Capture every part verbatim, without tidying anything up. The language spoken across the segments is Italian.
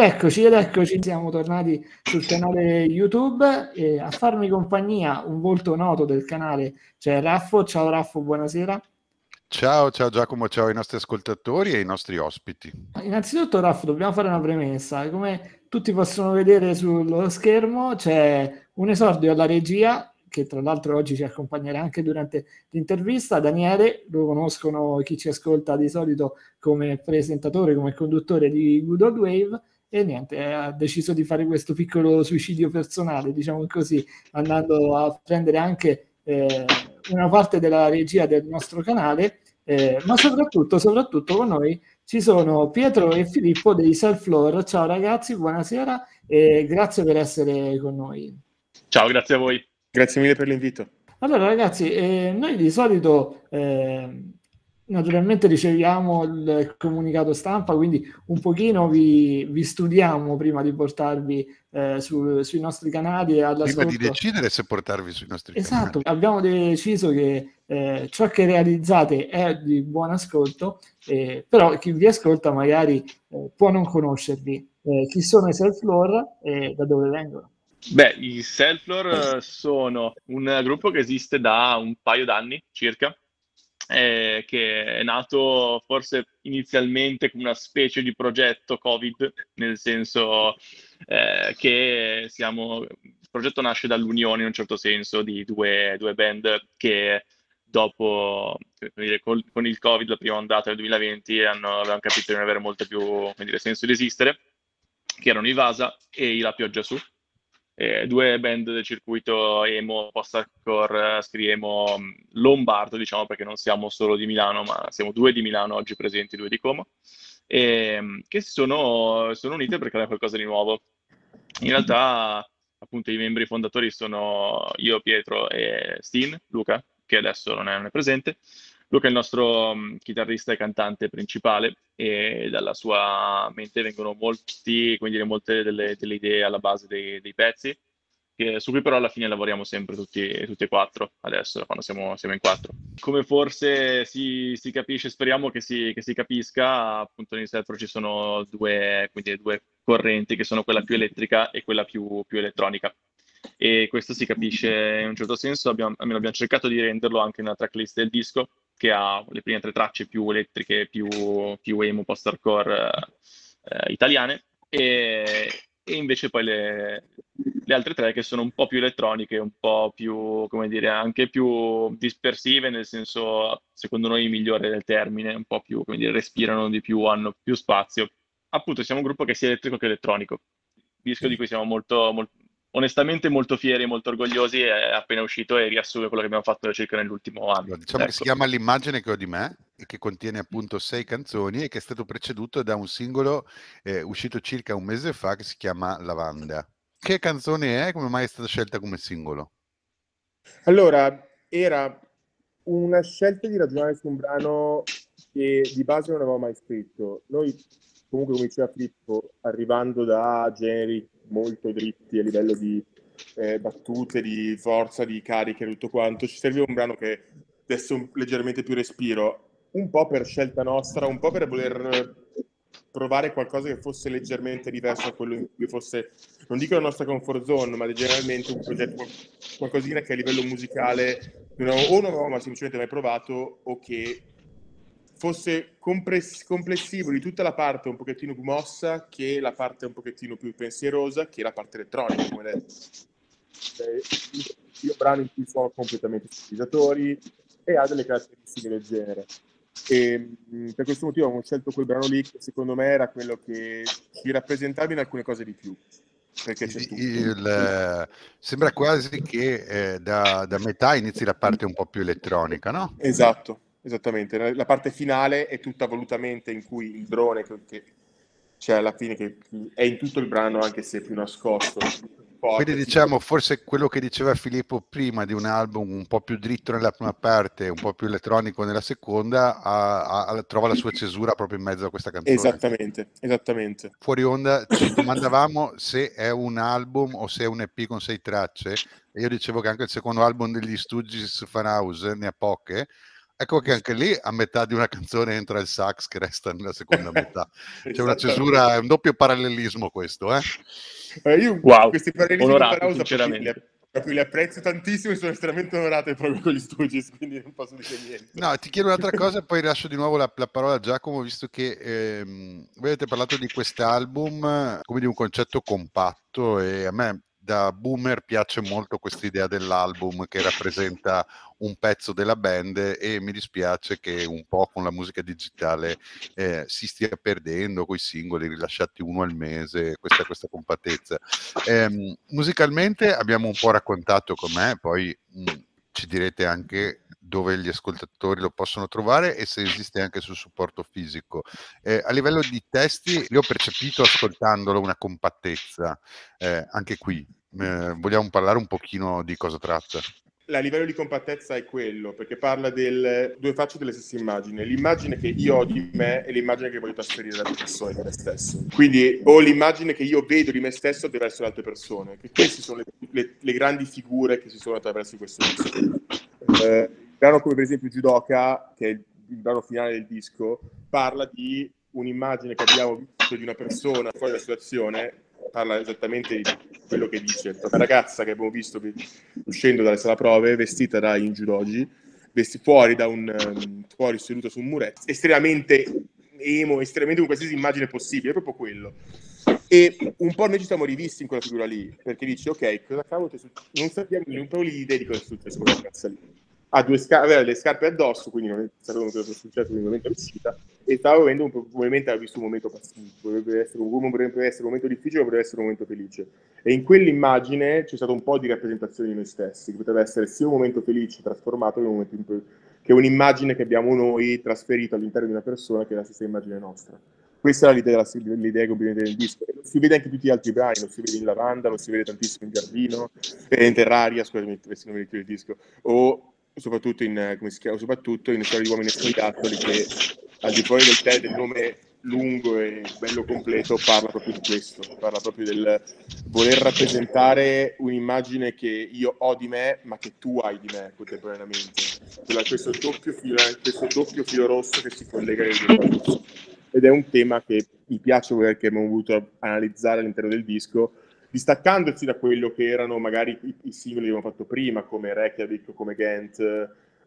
Ed eccoci, ed eccoci, siamo tornati sul canale YouTube, e a farmi compagnia un volto noto del canale c'è Raffo. Ciao Raffo, buonasera. Ciao, ciao Giacomo, ciao ai nostri ascoltatori e ai nostri ospiti. Innanzitutto Raffo, dobbiamo fare una premessa. Come tutti possono vedere sullo schermo c'è un esordio alla regia, che tra l'altro oggi ci accompagnerà anche durante l'intervista. Daniele, lo conoscono chi ci ascolta di solito come presentatore, come conduttore di Good Old Wave, e niente, ha deciso di fare questo piccolo suicidio personale, diciamo così, andando a prendere anche eh, una parte della regia del nostro canale, eh, ma soprattutto, soprattutto con noi ci sono Pietro e Filippo dei Selflore. Ciao ragazzi, buonasera e grazie per essere con noi. Ciao, grazie a voi. Grazie mille per l'invito. Allora ragazzi, eh, noi di solito eh, naturalmente riceviamo il comunicato stampa, quindi un pochino vi, vi studiamo prima di portarvi eh, su, sui nostri canali all'ascolto. Prima di decidere se portarvi sui nostri esatto, canali. Esatto, abbiamo deciso che eh, ciò che realizzate è di buon ascolto, eh, però chi vi ascolta magari eh, può non conoscervi. Eh, chi sono i Selflore e da dove vengono? Beh, i Cellfloor sono un gruppo che esiste da un paio d'anni circa, eh, che è nato forse inizialmente come una specie di progetto Covid, nel senso eh, che siamo, il progetto nasce dall'unione in un certo senso di due, due band che dopo, dire, col, con il Covid, la prima ondata del duemilaventi, hanno, avevano capito di non avere molto più, come dire, senso di esistere, che erano i Vasa e i La Pioggia Su. Eh, due band del circuito emo, post-hardcore, scriemo lombardo, diciamo, perché non siamo solo di Milano, ma siamo due di Milano oggi presenti, due di Como, eh, che si sono, sono unite per creare qualcosa di nuovo. In realtà, appunto, i membri fondatori sono io, Pietro e Steen, Luca, che adesso non è, non è presente. Luca è il nostro um, chitarrista e cantante principale, e dalla sua mente vengono molti, come dire, molte delle, delle idee alla base dei, dei pezzi, che, su cui però alla fine lavoriamo sempre tutti, tutti e quattro, adesso, quando siamo, siamo in quattro. Come forse si, si capisce, speriamo che si, che si capisca, appunto in Selflore ci sono due, quindi due correnti, che sono quella più elettrica e quella più, più elettronica. E questo si capisce in un certo senso, abbiamo, almeno abbiamo cercato di renderlo anche nella tracklist del disco, che ha le prime tre tracce più elettriche, più, più emo, post-hardcore eh, italiane, e, e invece poi le, le altre tre che sono un po' più elettroniche, un po' più, come dire, anche più dispersive, nel senso, secondo noi, migliore del termine, un po' più, come dire, respirano di più, hanno più spazio. Appunto, siamo un gruppo che sia elettrico che elettronico. Il disco di cui siamo molto, molto onestamente molto fieri e molto orgogliosi, è appena uscito e riassume quello che abbiamo fatto circa nell'ultimo anno. Diciamo, ecco, che si chiama L'immagine che ho di me, e che contiene appunto sei canzoni, e che è stato preceduto da un singolo eh, uscito circa un mese fa, che si chiama Lavanda. Che canzone è? Come mai è stata scelta come singolo? Allora, era una scelta di ragionare su un brano che di base non avevamo mai scritto. Noi comunque, come diceva Filippo, arrivando da generi molto dritti a livello di eh, battute, di forza, di cariche e tutto quanto, ci serviva un brano che desse un, leggermente più respiro, un po' per scelta nostra, un po' per voler provare qualcosa che fosse leggermente diverso a quello in cui fosse, non dico la nostra comfort zone, ma generalmente un progetto, qualcosina che a livello musicale non avevo, o non avevamo semplicemente mai provato, o che fosse compress- complessivo di tutta la parte un pochettino più mossa, che la parte un pochettino più pensierosa, che la parte elettronica, come detto. Io brano in cui sono completamente utilizzatori e ha delle caratteristiche del genere. E, mh, per questo motivo ho scelto quel brano lì, che secondo me era quello che ci rappresentava in alcune cose di più. Perché c'è tutto. Il, sembra quasi che eh, da, da metà inizi la parte un po' più elettronica, no? Esatto. Esattamente, la parte finale è tutta volutamente in cui il drone, che, che cioè alla fine, che è in tutto il brano, anche se è più nascosto. Quindi diciamo, forse quello che diceva Filippo prima, di un album un po' più dritto nella prima parte, un po' più elettronico nella seconda, ha, ha, trova la sua cesura proprio in mezzo a questa canzone. Esattamente, esattamente. Fuori onda ci domandavamo se è un album o se è un E P con sei tracce, e io dicevo che anche il secondo album degli Stooges, Funhouse, ne ha poche, Ecco che anche lì a metà di una canzone entra il sax che resta nella seconda metà. C'è una cesura, è un doppio parallelismo questo, eh? Eh, io wow, questi parallelismi onorato, sinceramente. Proprio li apprezzo tantissimo e sono estremamente onorato proprio con gli Stooges, quindi non posso dire niente. No, ti chiedo un'altra cosa, poi lascio di nuovo la, la parola a Giacomo, visto che ehm, voi avete parlato di quest'album come di un concetto compatto, e a me da boomer piace molto questa idea dell'album che rappresenta un pezzo della band, e mi dispiace che un po' con la musica digitale eh, si stia perdendo coi singoli rilasciati uno al mese, questa, questa compattezza. Eh, musicalmente abbiamo un po' raccontato com'è, poi mh, ci direte anche dove gli ascoltatori lo possono trovare e se esiste anche sul supporto fisico. Eh, a livello di testi, io ho percepito ascoltandolo una compattezza, eh, anche qui. Eh, vogliamo parlare un pochino di cosa tratta? A livello di compattezza è quello, perché parla del due facce delle stesse immagini, l'immagine che io ho di me e l'immagine che voglio trasferire dalle persone da me stesso, quindi o l'immagine che io vedo di me stesso attraverso le altre persone, che queste sono le, le, le grandi figure che si sono attraverso questo disco. Eh, brano come per esempio Giudoka, che è il brano finale del disco, parla di un'immagine che abbiamo visto di una persona fuori dalla situazione, parla esattamente di quello che dice. Una ragazza che abbiamo visto che, uscendo dalla sala prove, vestita da Injudogi, vesti fuori da un um, fuori seduta su un muretto, estremamente emo, estremamente con qualsiasi immagine possibile, è proprio quello. E un po' noi ci siamo rivisti in quella figura lì, perché dici, ok, cosa cavolo è successo? Non sappiamo, non abbiamo l'idea di cosa è successo con la ragazza lì. Ha due scar- aveva le scarpe addosso, quindi non sapevamo cosa fosse successo nel momento dell'uscita, e stava vivendo un probabilmente aveva visto un momento passivo, potrebbe essere, essere un momento difficile, potrebbe essere un momento felice, e in quell'immagine c'è stato un po' di rappresentazione di noi stessi, che poteva essere sia un momento felice trasformato in un momento imp- che un'immagine che abbiamo noi trasferita all'interno di una persona che è la stessa immagine nostra. Questa è l'idea, l'idea che complimenta del disco. Lo si vede anche tutti gli altri brani, lo si vede in Lavanda, lo si vede tantissimo in Giardino, in Terraria, scusami se non mi ricordo il disco, o soprattutto in, come si chiama, soprattutto in Storia di uomini e scoiattoli, che al di fuori del, te, del nome lungo e bello completo parla proprio di questo, parla proprio del voler rappresentare un'immagine che io ho di me ma che tu hai di me contemporaneamente. Quella, questo, doppio filo, questo doppio filo rosso che si collega alle due cose, ed è un tema che mi piace perché abbiamo voluto analizzare all'interno del disco, distaccandosi da quello che erano magari i, i singoli che abbiamo fatto prima, come Reykjavik, come Gent,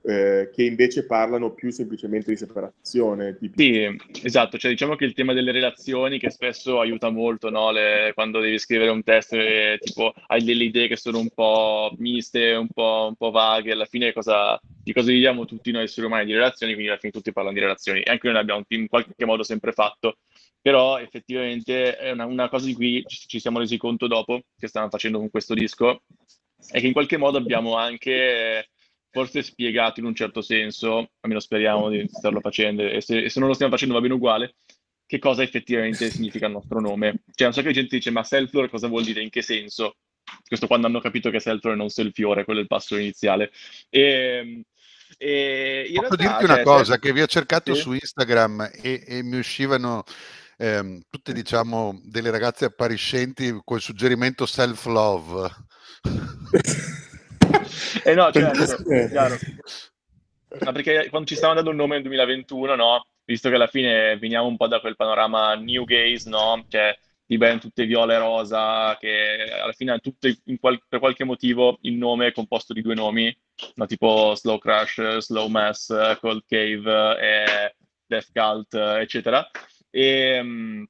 eh, che invece parlano più semplicemente di separazione. Di... Sì, esatto, cioè diciamo che il tema delle relazioni, che spesso aiuta molto, no? Le, quando devi scrivere un testo e tipo hai delle idee che sono un po' miste, un po', un po' vaghe, alla fine cosa, di cosa viviamo tutti noi esseri umani? Di relazioni, quindi alla fine tutti parlano di relazioni, e anche noi l'abbiamo in qualche modo sempre fatto. Però effettivamente è una, una cosa di cui ci siamo resi conto dopo, che stavamo facendo con questo disco, è che in qualche modo abbiamo anche forse spiegato in un certo senso, almeno speriamo di starlo facendo, e se, e se non lo stiamo facendo va bene uguale, che cosa effettivamente significa il nostro nome. Cioè un sacco di gente dice, ma Cellfloor cosa vuol dire, in che senso? Questo quando hanno capito che Cellfloor è non Selfiore, quello è il passo iniziale. E... e in posso realtà, dirti una cioè, cosa, che vi ho cercato sì. su Instagram e, e mi uscivano... Ehm, tutte diciamo delle ragazze appariscenti col suggerimento self love. Eh no, cioè, è chiaro. Ma perché quando ci stavano dando un nome nel duemilaventuno, no? Visto che alla fine veniamo un po' da quel panorama new gaze, no? Cioè di ben tutte viola e rosa, che alla fine tutte in qual- per qualche motivo il nome è composto di due nomi, no? Tipo Slow Crush, Slow Mass, Cold Cave e Death Cult, eccetera. E, e noi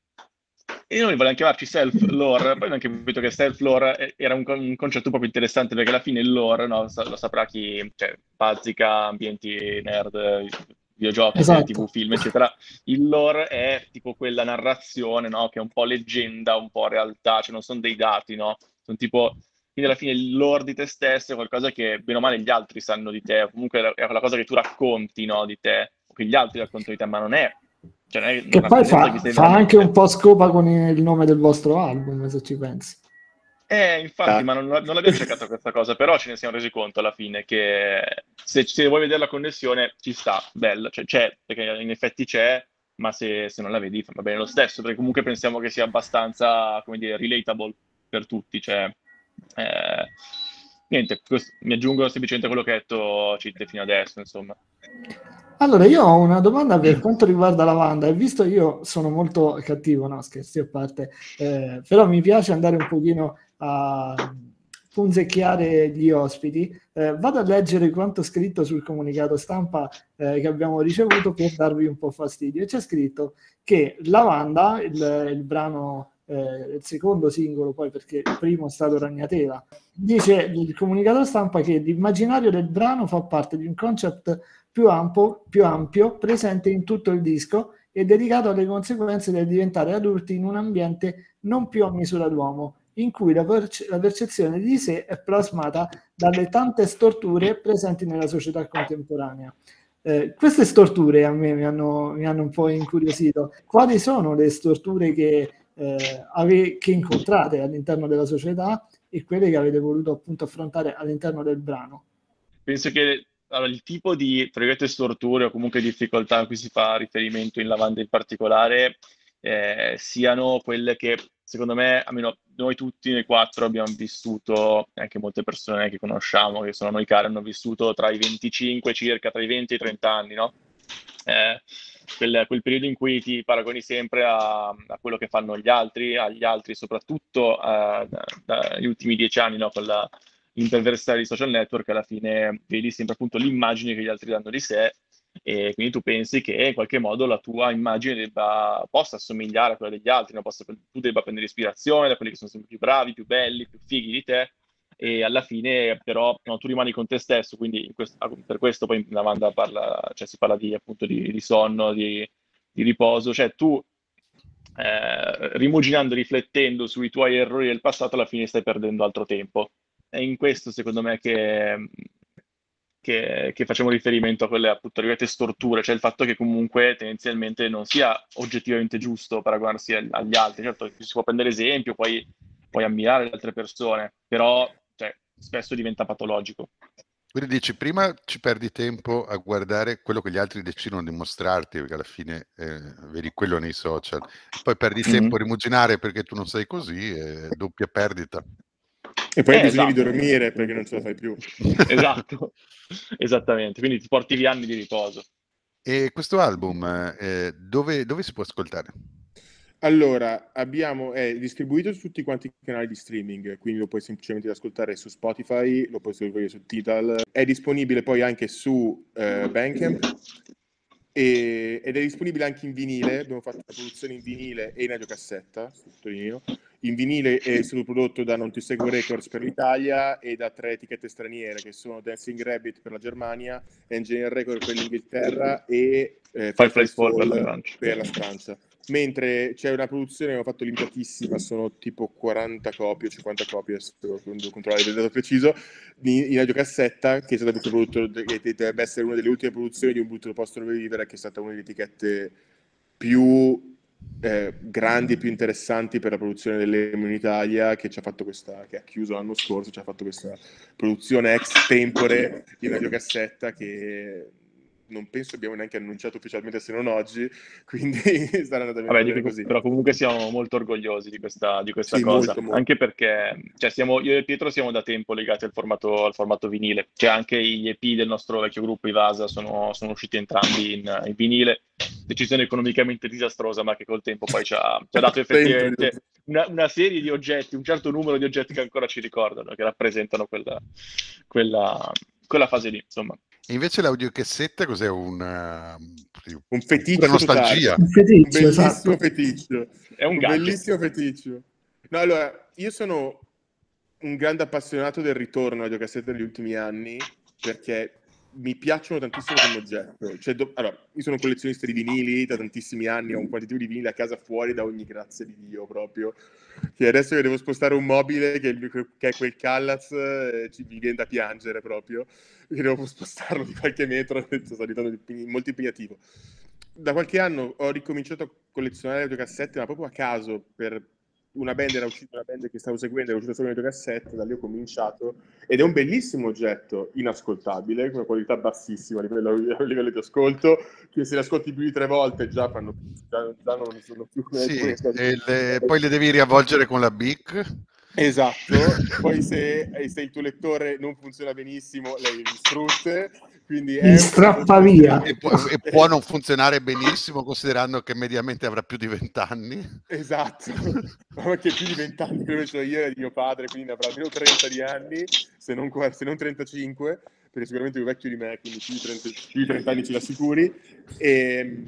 volevamo chiamarci Selflore, poi abbiamo anche capito che Selflore era un, un concetto proprio interessante, perché alla fine il lore, no, lo saprà chi cioè, pazzica, ambienti nerd, videogiochi, esatto. T V, film, eccetera. Il lore è tipo quella narrazione, no, che è un po' leggenda, un po' realtà, cioè non sono dei dati, no? Sono tipo... Quindi alla fine il lore di te stesso è qualcosa che bene o male gli altri sanno di te, comunque è quella cosa che tu racconti, no, di te, che gli altri raccontano di te, ma non è... Cioè, che poi fa, che fa anche un po' scopa con il nome del vostro album, se ci pensi. Eh, infatti, ah. ma non, non l'abbiamo cercata questa cosa, però ce ne siamo resi conto alla fine che se, se vuoi vedere la connessione ci sta, bella, cioè c'è, perché in effetti c'è, ma se, se non la vedi va bene lo stesso, perché comunque pensiamo che sia abbastanza, come dire, relatable per tutti, cioè... Eh, niente, questo, mi aggiungo semplicemente quello che ha detto Citte fino adesso, insomma. Allora, io ho una domanda per quanto riguarda Lavanda, e visto io sono molto cattivo, no, scherzi a parte, eh, però mi piace andare un pochino a punzecchiare gli ospiti, eh, vado a leggere quanto scritto sul comunicato stampa eh, che abbiamo ricevuto per darvi un po' fastidio. C'è scritto che Lavanda, il, il brano, eh, il secondo singolo poi, perché il primo è stato Ragnatela, dice il comunicato stampa che l'immaginario del brano fa parte di un concept Più ampio, più ampio, presente in tutto il disco e dedicato alle conseguenze del diventare adulti in un ambiente non più a misura d'uomo, in cui la, perce- la percezione di sé è plasmata dalle tante storture presenti nella società contemporanea. Eh, queste storture a me mi hanno, mi hanno un po' incuriosito. Quali sono le storture che, eh, ave- che incontrate all'interno della società e quelle che avete voluto appunto affrontare all'interno del brano? Penso che Allora, il tipo di, tra virgolette, storture o comunque difficoltà a cui si fa riferimento in Lavanda in particolare eh, siano quelle che, secondo me, almeno noi tutti, noi quattro, abbiamo vissuto, anche molte persone che conosciamo, che sono noi cari, hanno vissuto tra i venticinque circa, tra i venti e i trenta anni, no? Eh, quel, quel periodo in cui ti paragoni sempre a, a quello che fanno gli altri, agli altri, soprattutto eh, dagli ultimi dieci anni, no? Con la, l'imperversare di social network, alla fine vedi sempre appunto l'immagine che gli altri danno di sé e quindi tu pensi che in qualche modo la tua immagine debba, possa assomigliare a quella degli altri, no? Possa, tu debba prendere ispirazione da quelli che sono sempre più bravi, più belli, più fighi di te, e alla fine però no, tu rimani con te stesso, quindi in questo, per questo poi in Lavanda parla, cioè si parla di appunto di, di sonno, di, di riposo, cioè tu eh, rimuginando, riflettendo sui tuoi errori del passato alla fine stai perdendo altro tempo. È in questo, secondo me, che, che, che facciamo riferimento a quelle appunto ripeto, storture, cioè il fatto che comunque tendenzialmente non sia oggettivamente giusto paragonarsi ag- agli altri. Certo, si può prendere esempio, poi puoi ammirare le altre persone, però cioè, spesso diventa patologico. Quindi dici, prima ci perdi tempo a guardare quello che gli altri decidono di mostrarti, perché alla fine eh, vedi quello nei social, poi perdi mm-hmm. tempo a rimuginare perché tu non sei così, eh, doppia perdita. E poi hai eh, bisogno esatto. di dormire perché non ce la fai più. Esatto, esattamente. Quindi ti porti via anni di riposo. E questo album eh, dove, dove si può ascoltare? Allora, abbiamo è distribuito su tutti quanti i canali di streaming, quindi lo puoi semplicemente ascoltare su Spotify, lo puoi seguire su Tidal, è disponibile poi anche su eh, Bandcamp e, ed è disponibile anche in vinile. Abbiamo fatto la produzione in vinile e in radiocassetta, sottolineo. In vinile è stato prodotto da Non Ti Segu Records per l'Italia e da tre etichette straniere che sono Dancing Rabbit per la Germania, Engineer Records per l'Inghilterra e eh, Firefly Sport Soul per la Francia. Mentre c'è una produzione che ho fatto limitatissima, sono tipo quaranta copie, cinquanta copie, devo controllare il dato preciso, in radiocassetta, che è stata prodotta, che deve essere una delle ultime produzioni di Un brutto posto non vivere, che è stata una delle etichette più Eh, grandi e più interessanti per la produzione dell'Emo in Italia, che ci ha fatto questa, che ha chiuso l'anno scorso, ci ha fatto questa produzione ex tempore di radiocassetta che non penso abbiamo neanche annunciato ufficialmente, se non oggi, quindi sarà andata bene. Vabbè, dico, così. Però comunque siamo molto orgogliosi di questa, di questa sì, cosa, molto, molto. Anche perché cioè, siamo, io e Pietro siamo da tempo legati al formato, al formato vinile, cioè anche gli E P del nostro vecchio gruppo I Vasa sono, sono usciti entrambi in, in vinile, decisione economicamente disastrosa ma che col tempo poi ci ha, ci ha dato effettivamente una, una serie di oggetti, un certo numero di oggetti che ancora ci ricordano, che rappresentano quella, quella, quella fase lì, insomma. E invece l'audiocassetta cos'è? Una... un feticcio, una nostalgia, un, feticcio, un bellissimo esatto. feticcio è un, un bellissimo feticcio. No, allora, io sono un grande appassionato del ritorno all'audiocassetta degli ultimi anni perché mi piacciono tantissimo come oggetto, cioè, do... allora, io sono un collezionista di vinili da tantissimi anni, ho un quantitativo di vinili a casa fuori da ogni grazia di Dio proprio, che adesso che devo spostare un mobile che, che è quel Callaz eh, ci, mi viene da piangere proprio, che devo spostarlo di qualche metro, sto diventando molto impegnativo. Da qualche anno ho ricominciato a collezionare le videocassette, ma proprio a caso, per una band era uscita, una band che stavo seguendo era uscita solo in videocassette, da lì ho cominciato, ed è un bellissimo oggetto, inascoltabile, con una qualità bassissima a livello, a livello di ascolto, che se l'ascolti più di tre volte già fanno già, già non sono più... Sì, e le, poi le devi riavvolgere con la Bic... Esatto, poi se, se il tuo lettore non funziona benissimo, lei li strutte, quindi è strappa via. E può, e può non funzionare benissimo, considerando che mediamente avrà più di vent'anni. Esatto, ma che più di vent'anni, quello che ce l'ho io era di mio padre, quindi avrà almeno trenta di anni, se non, se non trentacinque, perché sicuramente è più vecchio di me, quindi più di trenta, più di trenta anni ce l'assicuri, e,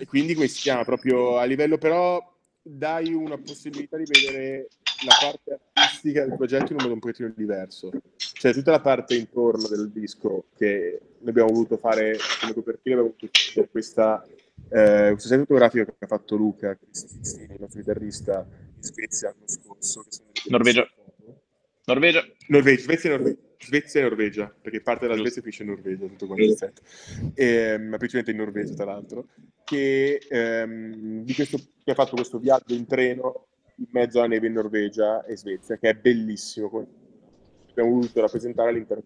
e quindi questo si chiama proprio a livello, però dai una possibilità di vedere la parte artistica del progetto in un modo un pochettino diverso, cioè tutta la parte intorno del disco che noi abbiamo voluto fare come copertina, abbiamo voluto fare questa, eh, questo set fotografico che ha fatto Luca, il nostro chitarrista in Svezia l'anno scorso, che sono Norvegia. Norvegia. Norvegia, Svezia e Norvegia. Svezia e Norvegia, perché parte della Svezia finisce in Norvegia, tutto quanto il set, e, ma principalmente in Norvegia tra l'altro, che, ehm, di questo, che ha fatto questo viaggio in treno in mezzo alla neve in Norvegia e Svezia, che è bellissimo, abbiamo voluto rappresentare all'interno.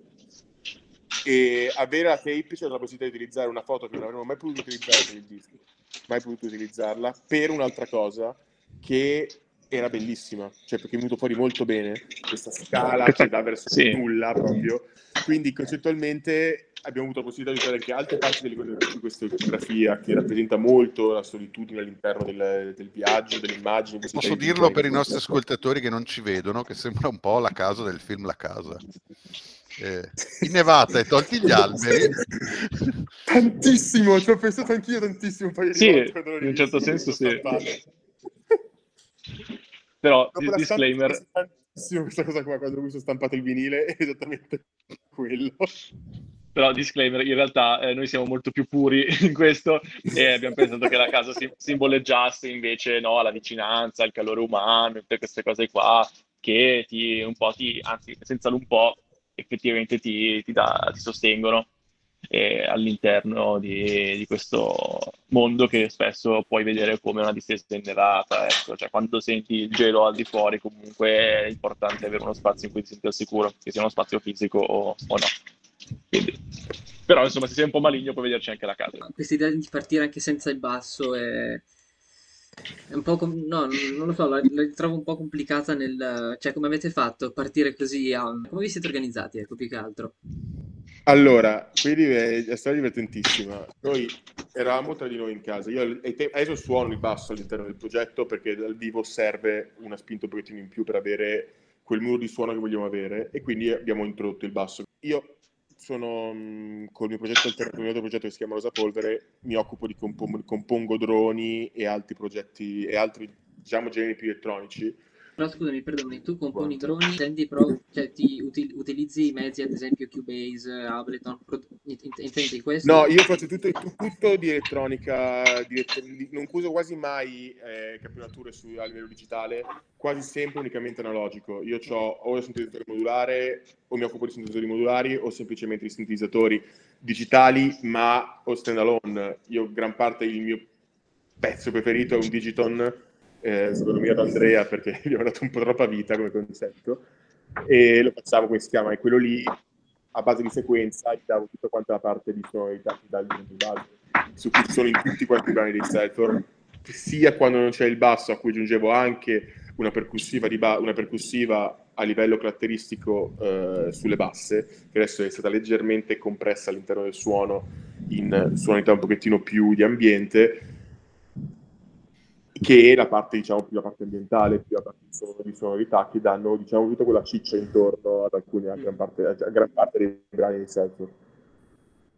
E avere la tape, c'è la possibilità di utilizzare una foto che non avremmo mai potuto utilizzare per il disco, mai potuto utilizzarla per un'altra cosa che era bellissima, cioè perché è venuto fuori molto bene questa scala che dà verso sì. nulla proprio, quindi concettualmente abbiamo avuto la possibilità di usare anche altre parti di questa fotografia che rappresenta molto la solitudine all'interno del, del viaggio, dell'immagine. Posso dirlo per i nostri ascoltatori che non ci vedono, che sembra un po' la casa del film La Casa. Eh, innevata e tolti gli alberi. Tantissimo, ci ho pensato anch'io tantissimo. Un paio di sì, in un certo senso sì. Però dopo disclaimer, stampa, questa cosa qua quando ho stampato il vinile è esattamente quello. Però disclaimer, in realtà eh, noi siamo molto più puri in questo e abbiamo pensato che la casa sim- simboleggiasse invece no, la vicinanza, il calore umano, tutte queste cose qua che ti un po' ti, anzi senza l'un po' effettivamente ti, ti, da, ti sostengono eh, all'interno di, di questo mondo che spesso puoi vedere come una distesa innevata, ecco. Cioè, quando senti il gelo al di fuori comunque è importante avere uno spazio in cui ti senti al sicuro, che sia uno spazio fisico o, o no. Quindi, però insomma se sei un po' maligno puoi vederci anche la casa. Questa idea di partire anche senza il basso è, è un po' com... no, non lo so, la, la trovo un po' complicata nel, cioè come avete fatto partire così a... come vi siete organizzati, ecco, più che altro. Allora, quindi è stata divertentissima. Noi eravamo tra di noi in casa. Io adesso suono il basso all'interno del progetto perché dal vivo serve una spinta un pochettino in più per avere quel muro di suono che vogliamo avere, e quindi abbiamo introdotto il basso. Io sono mh, col mio progetto alternativo, un altro progetto che si chiama Rosa Polvere, mi occupo di compongo, compongo droni e altri progetti e altri, diciamo, generi più elettronici. Però scusami, perdoni, tu componi droni, intendi pro, cioè ti uti- utilizzi i mezzi, ad esempio Cubase, Ableton, pro, intendi questo? No, io faccio tutto, tutto di elettronica, di, di, non uso quasi mai eh, campionature su, a livello digitale, quasi sempre unicamente analogico. Io ho o il sintetizzatore modulare, o mi occupo di sintetizzatori modulari, o semplicemente di sintetizzatori digitali, ma o standalone. Io gran parte, il mio pezzo preferito è un Digitone, Eh, secondo me ad Andrea perché gli ho dato un po' troppa vita come concetto, e lo facciamo come si chiama, e quello lì a base di sequenza gli davo tutta quanta la parte di sonorità su cui sono in tutti quanti i brani dei Cellfloor, sia quando non c'è il basso a cui aggiungevo anche una percussiva, di ba- una percussiva a livello caratteristico eh, sulle basse, che adesso è stata leggermente compressa all'interno del suono in sonorità un pochettino più di ambiente, che è la parte, diciamo, più la parte ambientale, più la parte di sonorità, che danno, diciamo, tutta quella ciccia intorno ad alcune, a gran parte, a gran parte dei brani di Selflore.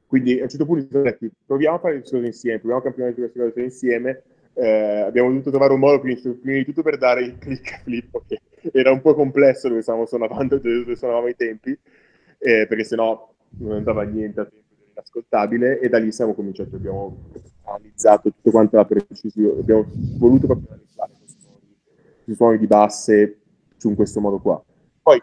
Quindi a un certo punto siamo detti, proviamo a fare le cose insieme, proviamo a campionare queste cose insieme, eh, abbiamo dovuto trovare un modo prima di tutto per dare il click a Flippo, che era un po' complesso dove stavamo suonando, dove suonavamo i tempi, eh, perché sennò non andava niente a tempo, era inascoltabile, e da lì siamo cominciati, abbiamo... analizzato tutto quanto la precisione, abbiamo voluto proprio analizzare i suoni di basse su in questo modo qua. Poi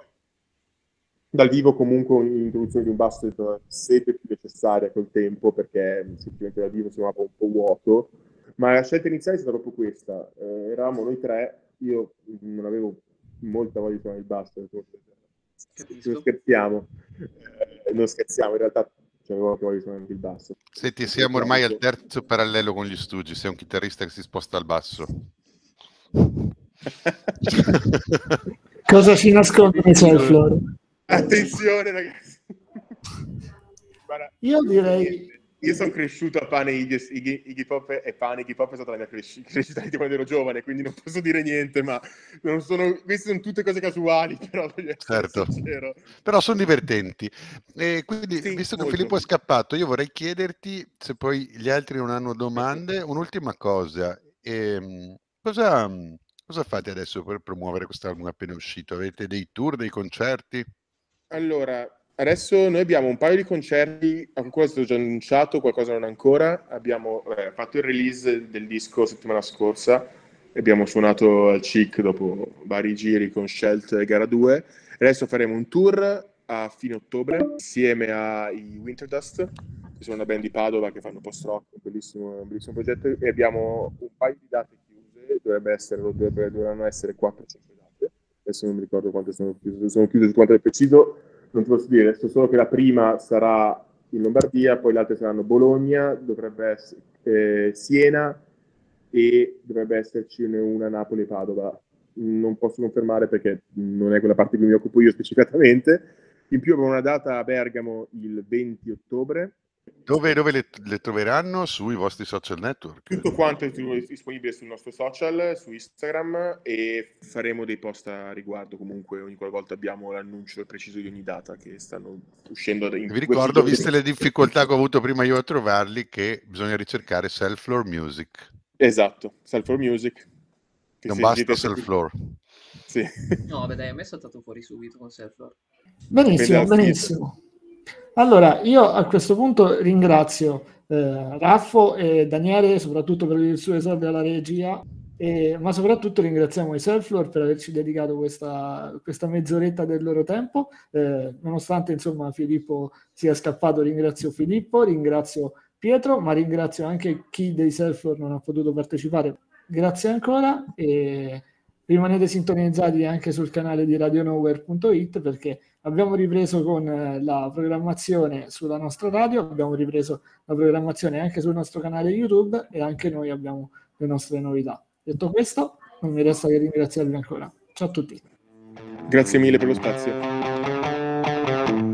dal vivo comunque l'introduzione di un basso è sempre più necessaria col tempo, perché semplicemente dal vivo sembrava un po' vuoto, ma la scelta iniziale è stata proprio questa, eh, eravamo noi tre, io non avevo molta voglia di suonare il basso, non scherziamo, eh, non scherziamo in realtà. Il basso. Senti, siamo ormai al terzo parallelo con gli Studi, sei un chitarrista che si sposta al basso. Cosa ci nasconde in Cellfloor? Attenzione, ragazzi. Guarda, io direi... Io sono cresciuto a pane Iggy, Iggy, Iggy Pop e pane Iggy Pop è stata la mia cresci- crescita di quando ero giovane, quindi non posso dire niente, ma non sono, queste sono tutte cose casuali, però voglio essere sincero. Però sono divertenti. E quindi, sì, visto molto. Che Filippo è scappato, io vorrei chiederti, se poi gli altri non hanno domande, un'ultima cosa. E, cosa, cosa fate adesso per promuovere quest'album appena uscito? Avete dei tour, dei concerti? Allora... Adesso noi abbiamo un paio di concerti, qualcosa è stato già annunciato, qualcosa non ancora. Abbiamo eh, fatto il release del disco settimana scorsa e abbiamo suonato al C I C dopo vari giri con Shelter e Gara due. Adesso faremo un tour a fine ottobre insieme ai Winter Dust, che sono una band di Padova che fanno post-rock, un bellissimo, un bellissimo progetto. E abbiamo un paio di date chiuse, dovrebbe essere, dovrebbe, dovranno essere quattro cinque date. Adesso non mi ricordo quante sono chiuse, sono chiuse su quanto è preciso. Non ti posso dire, so solo che la prima sarà in Lombardia, poi le altre saranno Bologna, dovrebbe essere eh, Siena e dovrebbe esserci una Napoli e Padova. Non posso confermare perché non è quella parte che mi occupo io specificatamente. In più abbiamo una data a Bergamo il venti ottobre. Dove, dove le, le troveranno? Sui vostri social network? Tutto quanto è disponibile sul nostro social, su Instagram, e faremo dei post a riguardo comunque ogni qualvolta abbiamo l'annuncio preciso di ogni data che stanno uscendo. In Vi ricordo, viste le difficoltà che ho avuto prima io a trovarli, che bisogna ricercare Cellfloor Music. Esatto, Cellfloor Music. Che non basta Cellfloor. Sì. No, vabbè dai, a me è saltato fuori subito con Cellfloor. Benissimo, Penso benissimo. Allora, io a questo punto ringrazio eh, Raffo e Daniele, soprattutto per il suo esordio alla regia, e, ma soprattutto ringraziamo i Cellfloor per averci dedicato questa, questa mezz'oretta del loro tempo. Eh, nonostante, insomma, Filippo sia scappato, ringrazio Filippo, ringrazio Pietro, ma ringrazio anche chi dei Cellfloor non ha potuto partecipare. Grazie ancora e rimanete sintonizzati anche sul canale di radio nowhere punto it perché... Abbiamo ripreso con la programmazione sulla nostra radio, abbiamo ripreso la programmazione anche sul nostro canale YouTube e anche noi abbiamo le nostre novità. Detto questo, non mi resta che ringraziarvi ancora. Ciao a tutti. Grazie mille per lo spazio.